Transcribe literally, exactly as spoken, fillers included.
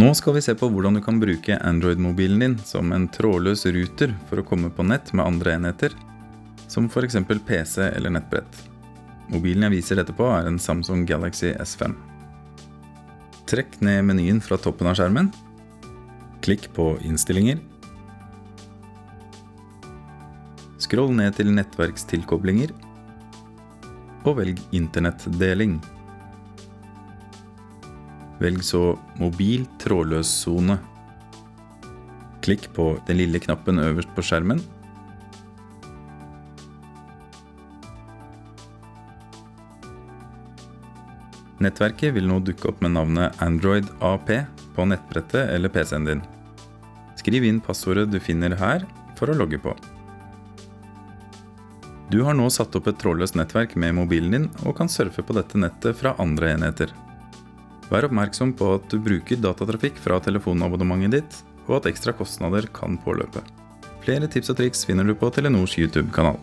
Nå skal vi se på hvordan du kan bruke Android-mobilen din som en trådløs router for å komme på nett med andre enheter, som for eksempel P C eller nettbrett. Mobilen jeg viser dette på er en Samsung Galaxy S fem. Trekk ned menyen fra toppen av skjermen. Klikk på innstillinger. Scroll ned til nettverkstilkoblinger, og velg internettdeling. Velg så mobil trådløs zone. Klikk på den lille knappen øverst på skjermen. Nettverket vil nå dukke opp med navnet Android A P på nettbrettet eller P C-en din. Skriv inn passordet du finner her for å logge på. Du har nå satt opp et trådløst nettverk med mobilen din og kan surfe på dette nettet fra andre enheter. Vær oppmerksom på at du bruker datatrafikk fra telefonabonnementet ditt, og at ekstra kostnader kan påløpe. Flere tips og triks finner du på Telenors YouTube-kanal.